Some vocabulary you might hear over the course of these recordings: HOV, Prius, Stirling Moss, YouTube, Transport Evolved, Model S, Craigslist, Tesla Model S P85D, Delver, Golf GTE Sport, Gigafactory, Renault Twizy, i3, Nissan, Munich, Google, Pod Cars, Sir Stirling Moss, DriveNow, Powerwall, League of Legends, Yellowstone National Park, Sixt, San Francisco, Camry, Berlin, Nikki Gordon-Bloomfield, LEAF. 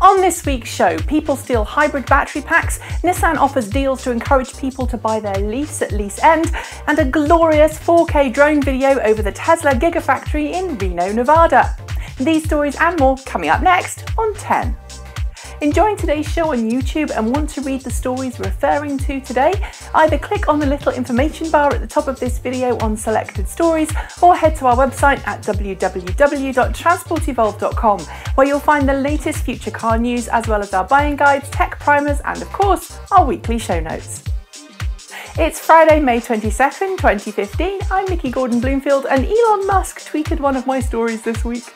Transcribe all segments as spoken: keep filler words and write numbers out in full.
On this week's show, people steal hybrid battery packs, Nissan offers deals to encourage people to buy their Leafs at lease end, and a glorious four K drone video over the Tesla Gigafactory in Reno, Nevada. These stories and more coming up next on ten. Enjoying today's show on YouTube and want to read the stories referring to today? Either click on the little information bar at the top of this video on selected stories, or head to our website at w w w dot transport evolve dot com, where you'll find the latest future car news, as well as our buying guides, tech primers, and of course, our weekly show notes. It's Friday, May twenty-second, twenty fifteen. I'm Nikki Gordon-Bloomfield, and Elon Musk tweeted one of my stories this week.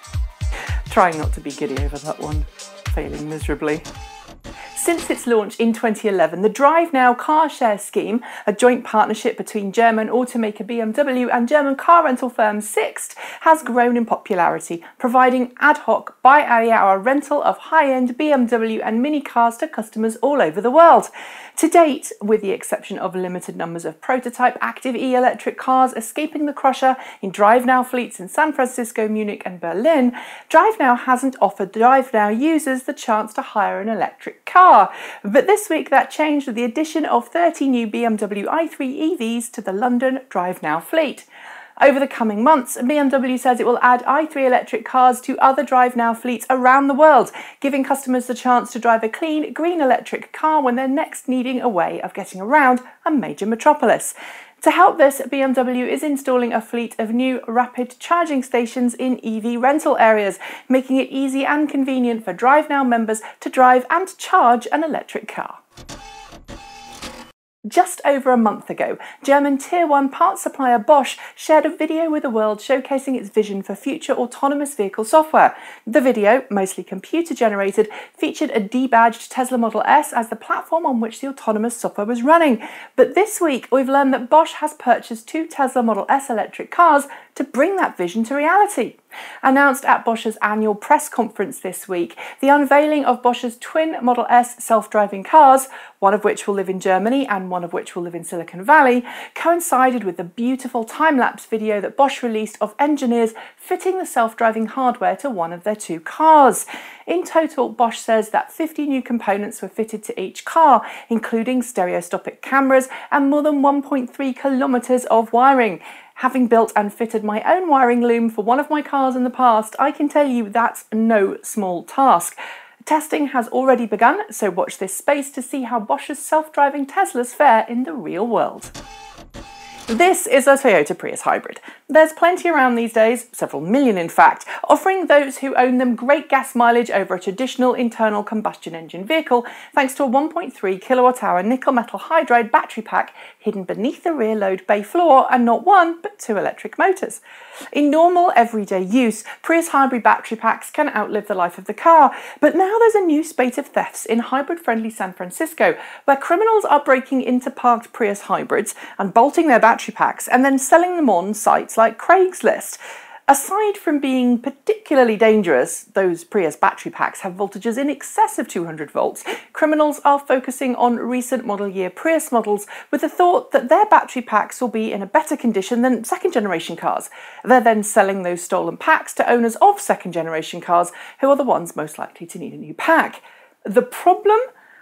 Trying not to be giddy over that one. Failing miserably. Since its launch in twenty eleven, the DriveNow car share scheme, a joint partnership between German automaker B M W and German car rental firm Sixt, has grown in popularity, providing ad hoc by-the-hour rental of high-end B M W and Mini cars to customers all over the world. To date, with the exception of limited numbers of prototype active e-electric cars escaping the crusher in DriveNow fleets in San Francisco, Munich and Berlin, DriveNow hasn't offered DriveNow users the chance to hire an electric car. But this week that changed with the addition of thirty new B M W i three E Vs to the London DriveNow fleet. Over the coming months, B M W says it will add i three electric cars to other DriveNow fleets around the world, giving customers the chance to drive a clean, green electric car when they're next needing a way of getting around a major metropolis. To help this, B M W is installing a fleet of new rapid charging stations in E V rental areas, making it easy and convenient for DriveNow members to drive and charge an electric car. Just over a month ago, German Tier one parts supplier Bosch shared a video with the world showcasing its vision for future autonomous vehicle software. The video, mostly computer-generated, featured a debadged Tesla Model S as the platform on which the autonomous software was running. But this week, we've learned that Bosch has purchased two Tesla Model S electric cars to bring that vision to reality. Announced at Bosch's annual press conference this week, the unveiling of Bosch's twin Model S self-driving cars, one of which will live in Germany and one of which will live in Silicon Valley, coincided with the beautiful time-lapse video that Bosch released of engineers fitting the self-driving hardware to one of their two cars. In total, Bosch says that fifty new components were fitted to each car, including stereoscopic cameras and more than one point three kilometers of wiring. Having built and fitted my own wiring loom for one of my cars in the past, I can tell you that's no small task. Testing has already begun, so watch this space to see how Bosch's self-driving Teslas fare in the real world. This is a Toyota Prius hybrid. There's plenty around these days, several million in fact, offering those who own them great gas mileage over a traditional internal combustion engine vehicle, thanks to a one point three kilowatt hour nickel metal hydride battery pack hidden beneath the rear load bay floor and not one, but two electric motors. In normal, everyday use, Prius hybrid battery packs can outlive the life of the car, but now there's a new spate of thefts in hybrid-friendly San Francisco, where criminals are breaking into parked Prius hybrids, unbolting their battery battery packs and then selling them on sites like Craigslist. Aside from being particularly dangerous, those Prius battery packs have voltages in excess of two hundred volts, criminals are focusing on recent model year Prius models with the thought that their battery packs will be in a better condition than second generation cars. They're then selling those stolen packs to owners of second generation cars, who are the ones most likely to need a new pack. The problem?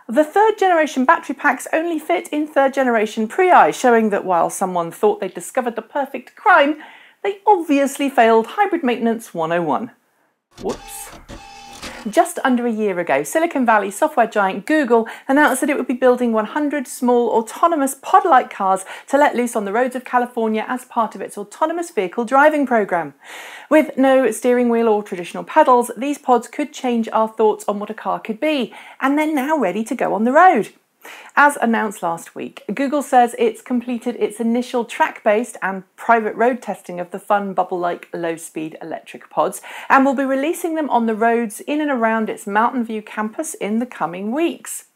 The third generation battery packs only fit in third generation Prii, showing that while someone thought they'd discovered the perfect crime, they obviously failed hybrid maintenance one oh one. Whoops. Just under a year ago, Silicon Valley software giant Google announced that it would be building one hundred small autonomous pod-like cars to let loose on the roads of California as part of its autonomous vehicle driving program. With no steering wheel or traditional pedals, these pods could change our thoughts on what a car could be, and they're now ready to go on the road. As announced last week, Google says it's completed its initial track-based and private road testing of the fun bubble-like low-speed electric pods and will be releasing them on the roads in and around its Mountain View campus in the coming weeks.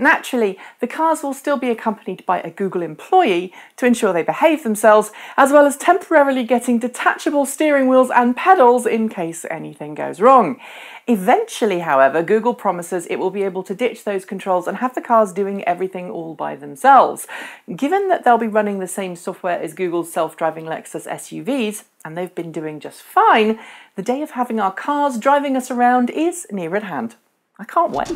Naturally, the cars will still be accompanied by a Google employee to ensure they behave themselves, as well as temporarily getting detachable steering wheels and pedals in case anything goes wrong. Eventually, however, Google promises it will be able to ditch those controls and have the cars doing everything all by themselves. Given that they'll be running the same software as Google's self-driving Lexus S U Vs, and they've been doing just fine, the day of having our cars driving us around is near at hand. I can't wait.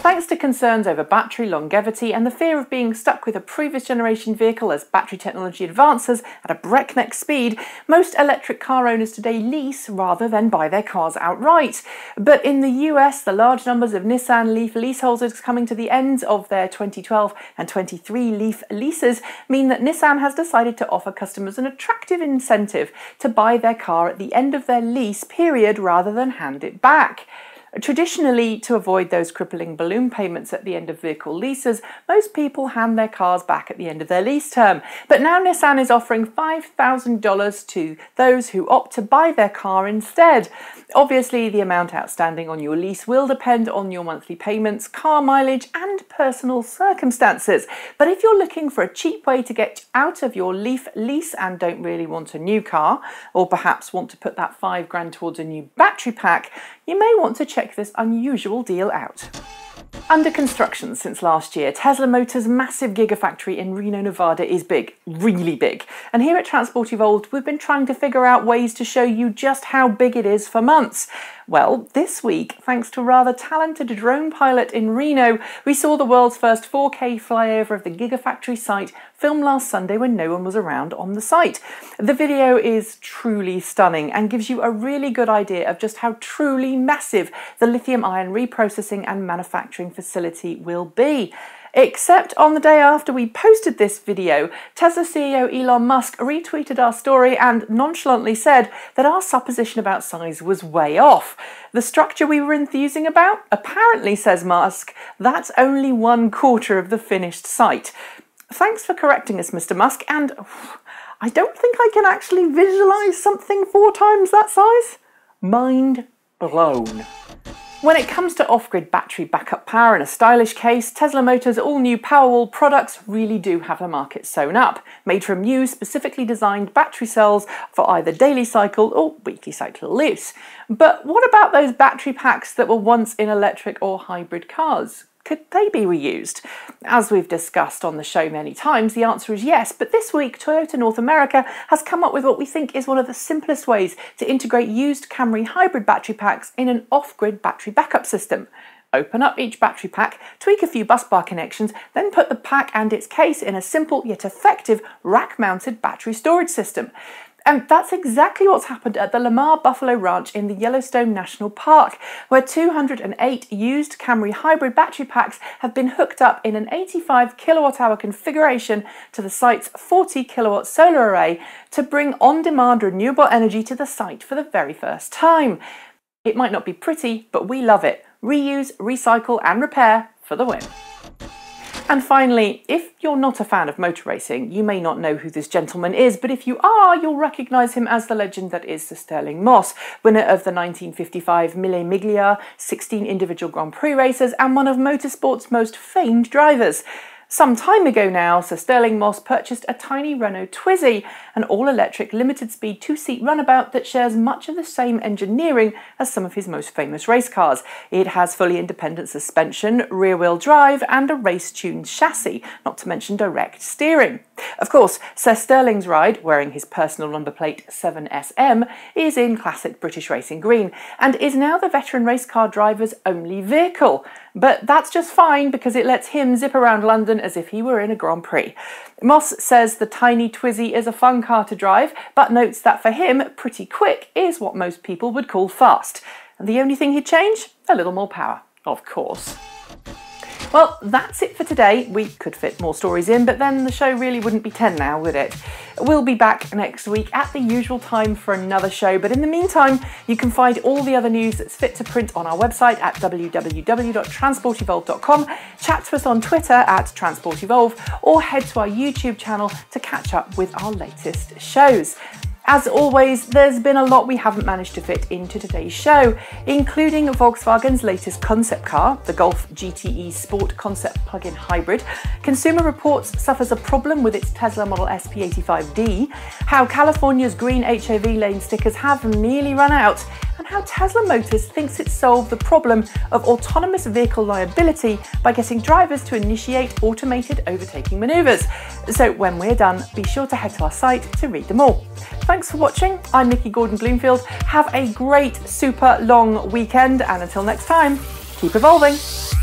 Thanks to concerns over battery longevity and the fear of being stuck with a previous generation vehicle as battery technology advances at a breakneck speed, most electric car owners today lease rather than buy their cars outright. But in the U S, the large numbers of Nissan LEAF leaseholders coming to the ends of their twenty twelve and twenty-three LEAF leases mean that Nissan has decided to offer customers an attractive incentive to buy their car at the end of their lease period rather than hand it back. Traditionally, to avoid those crippling balloon payments at the end of vehicle leases, most people hand their cars back at the end of their lease term. But now Nissan is offering five thousand dollars to those who opt to buy their car instead. Obviously, the amount outstanding on your lease will depend on your monthly payments, car mileage, and personal circumstances. But if you're looking for a cheap way to get out of your LEAF lease and don't really want a new car, or perhaps want to put that five grand towards a new battery pack, you may want to check this unusual deal out. Under construction since last year, Tesla Motors' massive Gigafactory in Reno, Nevada is big, really big. And here at Transport Evolve, we've been trying to figure out ways to show you just how big it is for months. Well, this week, thanks to a rather talented drone pilot in Reno, we saw the world's first four K flyover of the Gigafactory site filmed last Sunday when no one was around on the site. The video is truly stunning and gives you a really good idea of just how truly massive the lithium-ion reprocessing and manufacturing facility will be. Except on the day after we posted this video, Tesla C E O Elon Musk retweeted our story and nonchalantly said that our supposition about size was way off. The structure we were enthusing about? Apparently, says Musk, that's only one quarter of the finished site. Thanks for correcting us, Mister Musk, and I don't think I can actually visualise something four times that size. Mind blown. When it comes to off-grid battery backup power in a stylish case, Tesla Motors' all-new Powerwall products really do have a market sewn up, made from new, specifically designed battery cells for either daily cycle or weekly cycle use. But what about those battery packs that were once in electric or hybrid cars? Could they be reused? As we've discussed on the show many times, the answer is yes, but this week Toyota North America has come up with what we think is one of the simplest ways to integrate used Camry hybrid battery packs in an off-grid battery backup system. Open up each battery pack, tweak a few busbar connections, then put the pack and its case in a simple yet effective rack-mounted battery storage system. And that's exactly what's happened at the Lamar Buffalo Ranch in the Yellowstone National Park, where two hundred eight used Camry hybrid battery packs have been hooked up in an eighty-five kilowatt hour configuration to the site's forty kilowatt solar array to bring on-demand renewable energy to the site for the very first time. It might not be pretty, but we love it. Reuse, recycle and repair for the win. And finally, if you're not a fan of motor racing, you may not know who this gentleman is, but if you are, you'll recognise him as the legend that is Sir Stirling Moss, winner of the nineteen fifty-five Mille Miglia, sixteen individual Grand Prix races, and one of motorsport's most famed drivers. Some time ago now, Sir Stirling Moss purchased a tiny Renault Twizy, an all-electric limited-speed two-seat runabout that shares much of the same engineering as some of his most famous race cars. It has fully independent suspension, rear-wheel drive and a race-tuned chassis, not to mention direct steering. Of course, Sir Stirling's ride, wearing his personal number plate seven S M, is in classic British racing green and is now the veteran race car driver's only vehicle. But that's just fine because it lets him zip around London as if he were in a Grand Prix. Moss says the tiny Twizy is a fun car to drive, but notes that for him, pretty quick is what most people would call fast. And the only thing he'd change? A little more power, of course. Well, that's it for today. We could fit more stories in, but then the show really wouldn't be ten now, would it? We'll be back next week at the usual time for another show, but in the meantime, you can find all the other news that's fit to print on our website at w w w dot transport evolve dot com, chat to us on Twitter at Transport Evolve, or head to our YouTube channel to catch up with our latest shows. As always, there's been a lot we haven't managed to fit into today's show, including Volkswagen's latest concept car, the Golf G T E Sport concept plug-in hybrid, Consumer Reports suffers a problem with its Tesla Model S P eighty-five D, how California's green H O V lane stickers have nearly run out, and how Tesla Motors thinks it solved the problem of autonomous vehicle liability by getting drivers to initiate automated overtaking manoeuvres. So when we're done, be sure to head to our site to read them all. Thanks for watching. I'm Nikki Gordon-Bloomfield. Have a great, super long weekend, and until next time. Keep evolving.